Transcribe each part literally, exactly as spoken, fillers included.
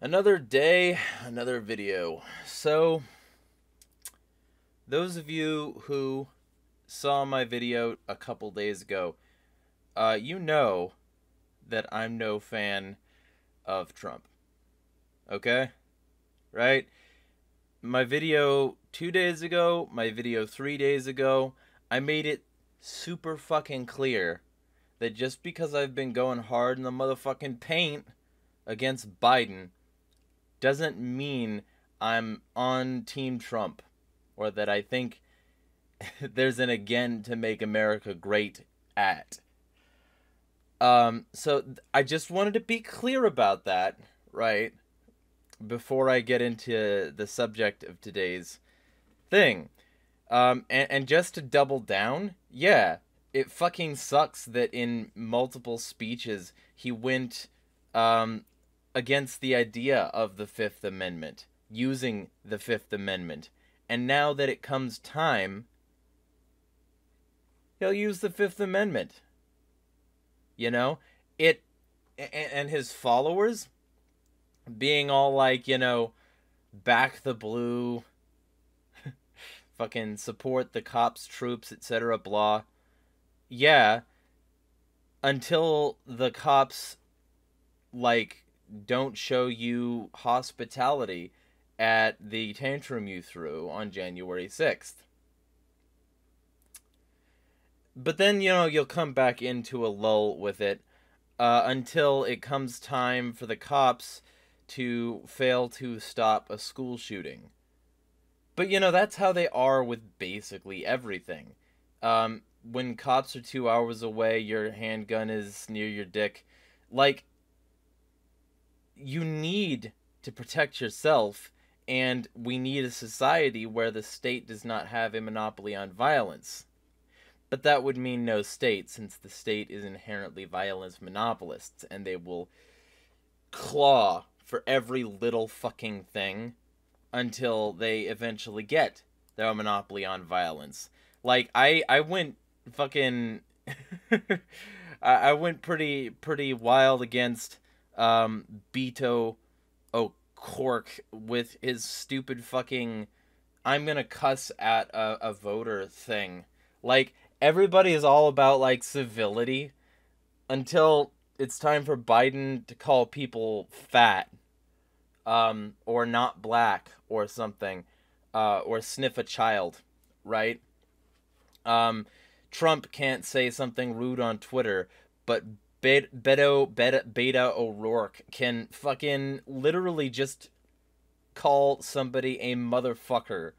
Another day, another video. So, those of you who saw my video a couple days ago, uh, you know that I'm no fan of Trump. Okay? Right? My video two days ago, my video three days ago, I made it super fucking clear that just because I've been going hard in the motherfucking paint against Biden doesn't mean I'm on Team Trump or that I think there's an again to make America great at. Um, so th- I just wanted to be clear about that, right, before I get into the subject of today's thing. Um, and, and just to double down, yeah, it fucking sucks that in multiple speeches he went um, against the idea of the Fifth Amendment, using the Fifth Amendment. And now that it comes time, he'll use the Fifth Amendment. You know, it, and his followers being all like, you know, back the blue, fucking support the cops, troops, et cetera, blah. Yeah, until the cops, like, don't show you hospitality at the tantrum you threw on January sixth. But then, you know, you'll come back into a lull with it uh, until it comes time for the cops to fail to stop a school shooting. But, you know, that's how they are with basically everything. Um, when cops are two hours away, your handgun is near your dick. Like, you need to protect yourself, and we need a society where the state does not have a monopoly on violence. But that would mean no state, since the state is inherently violence monopolists, and they will claw for every little fucking thing until they eventually get their monopoly on violence. Like, I, I went fucking... I, I went pretty pretty wild against um, Beto O'Rourke with his stupid fucking I'm gonna cuss at a, a voter thing. Like, everybody is all about, like, civility until it's time for Biden to call people fat, um, or not black or something, uh, or sniff a child, right? Um, Trump can't say something rude on Twitter, but Be- Beto, Beto, Beto O'Rourke can fucking literally just call somebody a motherfucker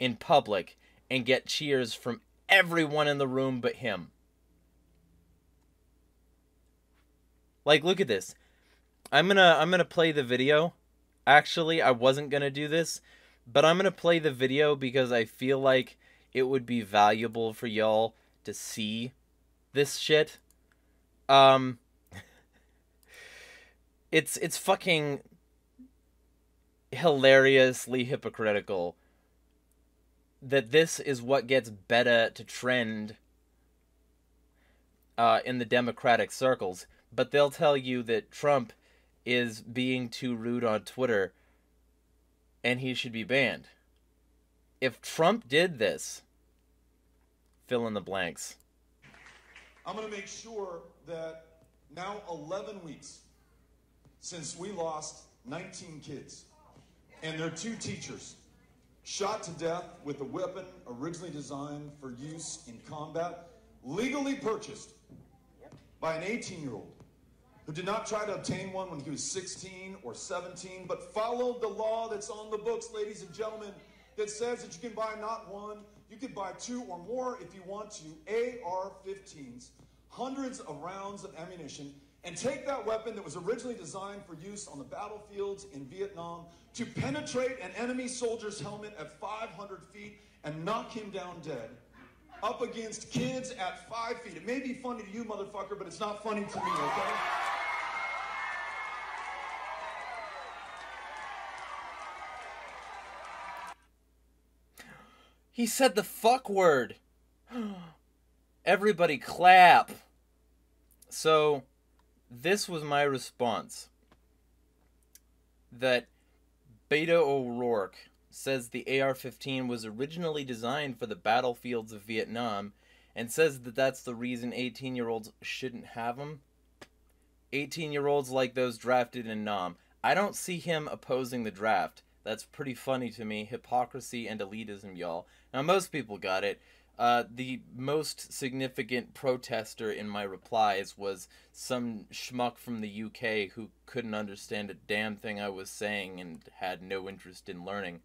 in public and get cheers from everyone in the room but him. Like, look at this. I'm gonna I'm gonna play the video. Actually, I wasn't gonna do this, but I'm gonna play the video because I feel like it would be valuable for y'all to see this shit. Um, it's it's fucking hilariously hypocritical that this is what gets Beto to trend uh, in the Democratic circles. But they'll tell you that Trump is being too rude on Twitter and he should be banned. If Trump did this, fill in the blanks. I'm going to make sure that now eleven weeks since we lost nineteen kids and their two teachers shot to death with a weapon originally designed for use in combat, legally purchased by an eighteen-year-old who did not try to obtain one when he was sixteen or seventeen, but followed the law that's on the books, ladies and gentlemen, that says that you can buy not one, you can buy two or more if you want to, A R fifteens, hundreds of rounds of ammunition, and take that weapon that was originally designed for use on the battlefields in Vietnam to penetrate an enemy soldier's helmet at five hundred feet and knock him down dead. Up against kids at five feet. It may be funny to you, motherfucker, but it's not funny to me, okay? He said the fuck word. Everybody clap. So, this was my response. that Beto O'Rourke says the A R fifteen was originally designed for the battlefields of Vietnam, and says that that's the reason eighteen-year-olds shouldn't have them. eighteen-year-olds like those drafted in Nam. I don't see him opposing the draft. That's pretty funny to me. Hypocrisy and elitism, y'all. Now, most people got it. Uh, the most significant protester in my replies was some schmuck from the U K who couldn't understand a damn thing I was saying and had no interest in learning.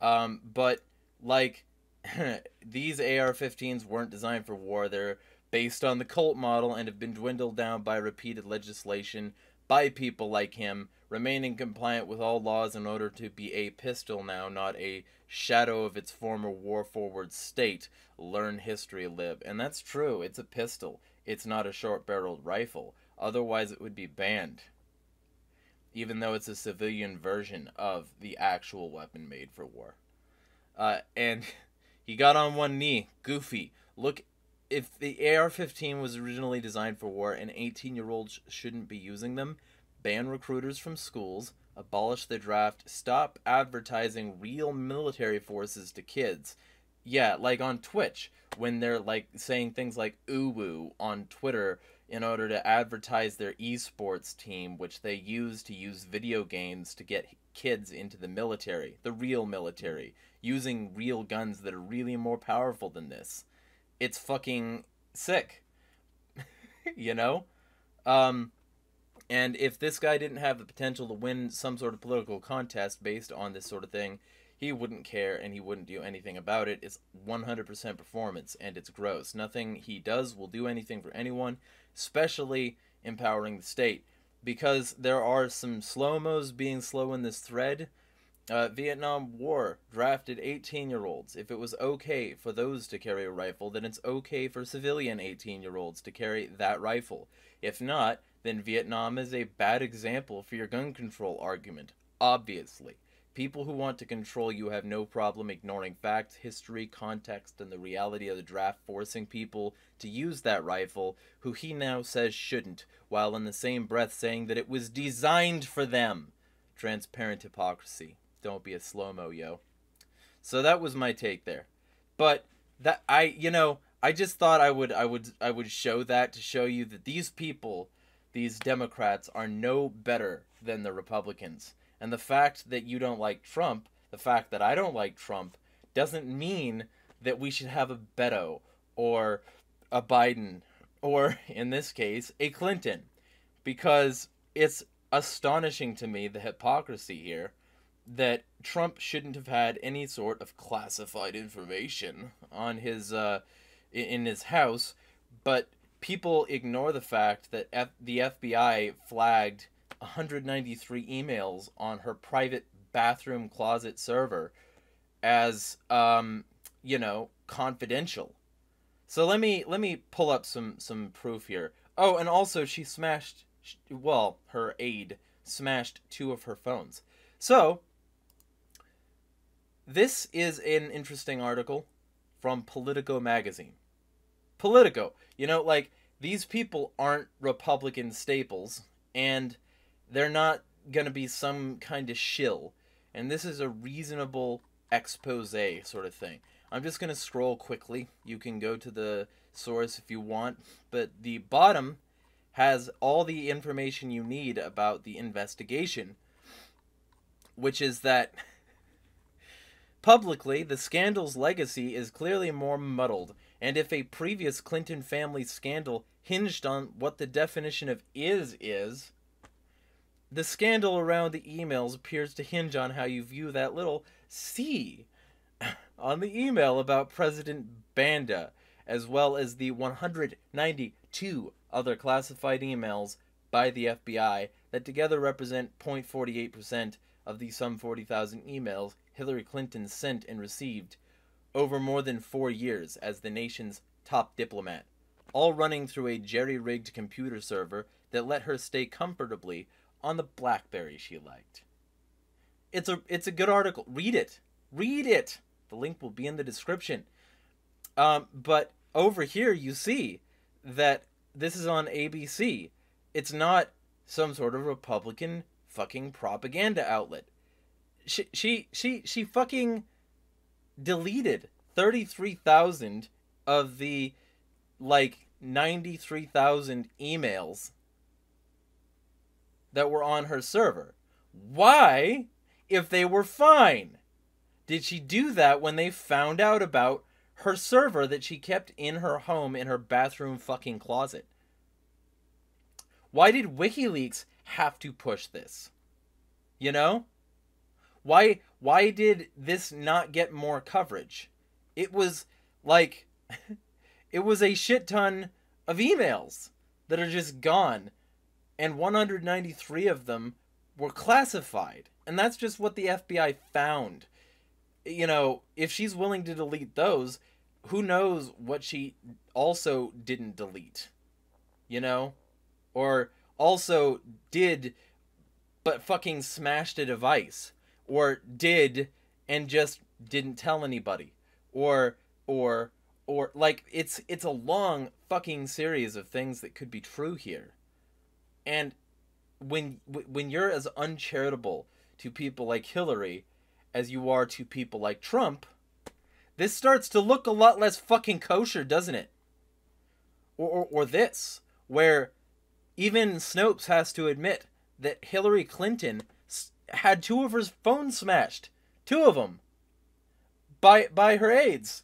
Um, but, like, these A R fifteens weren't designed for war. They're based on the Colt model and have been dwindled down by repeated legislation by people like him, remaining compliant with all laws in order to be a pistol now, not a shadow of its former war-forward state. Learn history, live. And that's true. It's a pistol. It's not a short-barreled rifle. Otherwise, it would be banned, even though it's a civilian version of the actual weapon made for war. Uh, and he got on one knee. Goofy. Look, if the A R fifteen was originally designed for war and eighteen-year-olds shouldn't be using them, ban recruiters from schools, abolish the draft, stop advertising real military forces to kids. Yeah, like on Twitch, when they're like saying things like uwu on Twitter in order to advertise their esports team, which they use to use video games to get kids into the military, the real military, using real guns that are really more powerful than this. It's fucking sick, you know? Um... And if this guy didn't have the potential to win some sort of political contest based on this sort of thing, he wouldn't care and he wouldn't do anything about it. It's one hundred percent performance, and it's gross. Nothing he does will do anything for anyone, especially empowering the state. Because there are some slow-mos being slow in this thread. Uh, Vietnam War drafted eighteen-year-olds. If it was okay for those to carry a rifle, then it's okay for civilian eighteen-year-olds to carry that rifle. If not, then Vietnam is a bad example for your gun control argument, obviously. People who want to control you have no problem ignoring facts, history, context, and the reality of the draft, forcing people to use that rifle, who he now says shouldn't, while in the same breath saying that it was designed for them. Transparent hypocrisy. Don't be a slow-mo, yo. So that was my take there. But that I, you know, I just thought I would, I would, I would show that to show you that these people, these Democrats, are no better than the Republicans. And the fact that you don't like Trump, the fact that I don't like Trump, doesn't mean that we should have a Beto or a Biden or, in this case, a Clinton. Because it's astonishing to me, the hypocrisy here, that Trump shouldn't have had any sort of classified information on his uh, in his house, but people ignore the fact that F the F B I flagged one hundred ninety-three emails on her private bathroom closet server as, um, you know, confidential. So let me let me pull up some some proof here. Oh, and also she smashed, well, her aide smashed two of her phones. So this is an interesting article from Politico magazine. Politico. You know, like, these people aren't Republican staples, and they're not going to be some kind of shill. And this is a reasonable expose sort of thing. I'm just going to scroll quickly. You can go to the source if you want. But the bottom has all the information you need about the investigation, which is that publicly, the scandal's legacy is clearly more muddled, and if a previous Clinton family scandal hinged on what the definition of is is, the scandal around the emails appears to hinge on how you view that little C on the email about President Banda, as well as the one hundred ninety-two other classified emails by the F B I that together represent zero point four eight percent of the some forty thousand emails Hillary Clinton sent and received over more than four years as the nation's top diplomat, all running through a jerry-rigged computer server that let her stay comfortably on the BlackBerry she liked. It's a it's a good article. Read it. Read it. The link will be in the description. Um, but over here you see that this is on A B C. It's not some sort of Republican fucking propaganda outlet. She she she she fucking deleted thirty-three thousand of the like ninety-three thousand emails that were on her server. Why, if they were fine, did she do that when they found out about her server that she kept in her home in her bathroom fucking closet? Why did WikiLeaks have to push this? You know? Why why did this not get more coverage? It was like it was a shit ton of emails that are just gone, and one hundred ninety-three of them were classified. And that's just what the F B I found. You know, if she's willing to delete those, who knows what she also didn't delete, you know? Or also did, but fucking smashed a device. Or did, and just didn't tell anybody. Or, or, or, like, it's, it's a long fucking series of things that could be true here. And when, when you're as uncharitable to people like Hillary as you are to people like Trump, this starts to look a lot less fucking kosher, doesn't it? Or, or, or this, where even Snopes has to admit that Hillary Clinton had two of her phones smashed. Two of them. By, by her aides.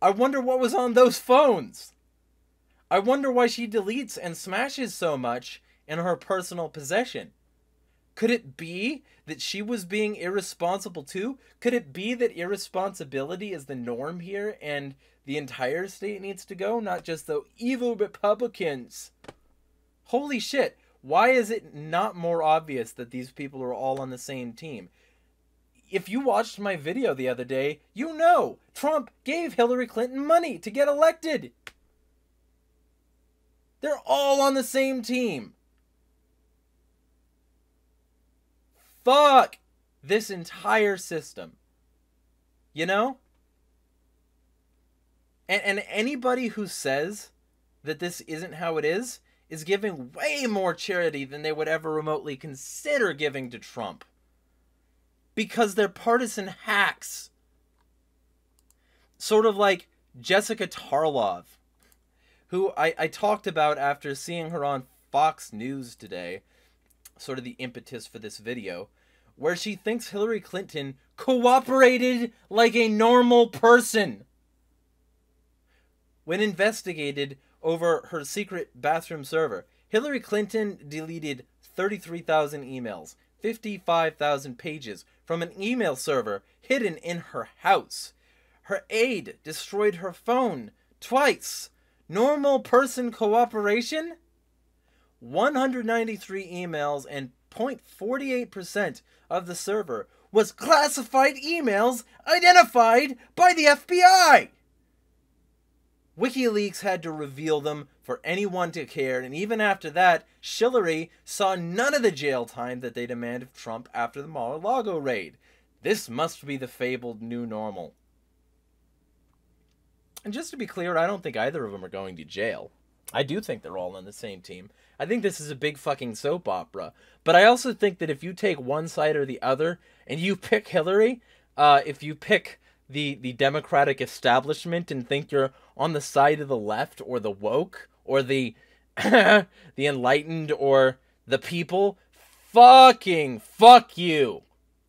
I wonder what was on those phones. I wonder why she deletes and smashes so much in her personal possession. Could it be that she was being irresponsible too? Could it be that irresponsibility is the norm here and the entire state needs to go, not just the evil Republicans? Holy shit, why is it not more obvious that these people are all on the same team? If you watched my video the other day, you know Trump gave Hillary Clinton money to get elected. They're all on the same team. Fuck this entire system, you know? And, and anybody who says that this isn't how it is, is giving way more charity than they would ever remotely consider giving to Trump. Because they're partisan hacks. Sort of like Jessica Tarlov, who I, I talked about after seeing her on Fox News today, sort of the impetus for this video, where she thinks Hillary Clinton cooperated like a normal person when investigated over her secret bathroom server. Hillary Clinton deleted thirty-three thousand emails, fifty-five thousand pages from an email server hidden in her house. Her aide destroyed her phone twice. Normal person cooperation? one hundred ninety-three emails and zero point four eight percent of the server was classified emails identified by the F B I. WikiLeaks had to reveal them for anyone to care, and even after that, Hillary saw none of the jail time that they demanded of Trump after the Mar-a-Lago raid. This must be the fabled new normal. And just to be clear, I don't think either of them are going to jail. I do think they're all on the same team. I think this is a big fucking soap opera. But I also think that if you take one side or the other, and you pick Hillary, uh, if you pick the, the Democratic establishment and think you're on the side of the left, or the woke, or the, the enlightened, or the people, fucking fuck you.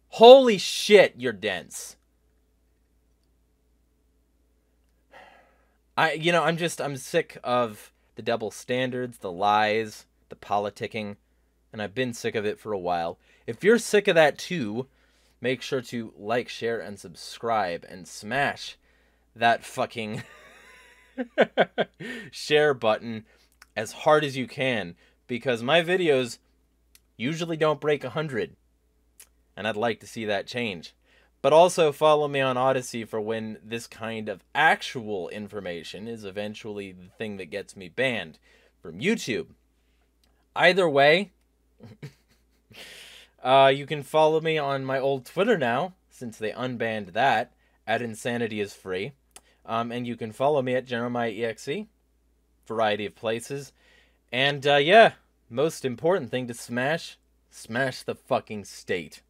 Holy shit, you're dense. I, you know, I'm just, I'm sick of the double standards, the lies, the politicking, and I've been sick of it for a while. If you're sick of that too, make sure to like, share, and subscribe, and smash that fucking share button as hard as you can, because my videos usually don't break one hundred, and I'd like to see that change. But also follow me on Odyssey for when this kind of actual information is eventually the thing that gets me banned from YouTube. Either way, uh, you can follow me on my old Twitter now, since they unbanned that, at Insanity is Free. Um, and you can follow me at Jeremiah E X E, variety of places. And uh, yeah, most important thing to smash, Smash the fucking state.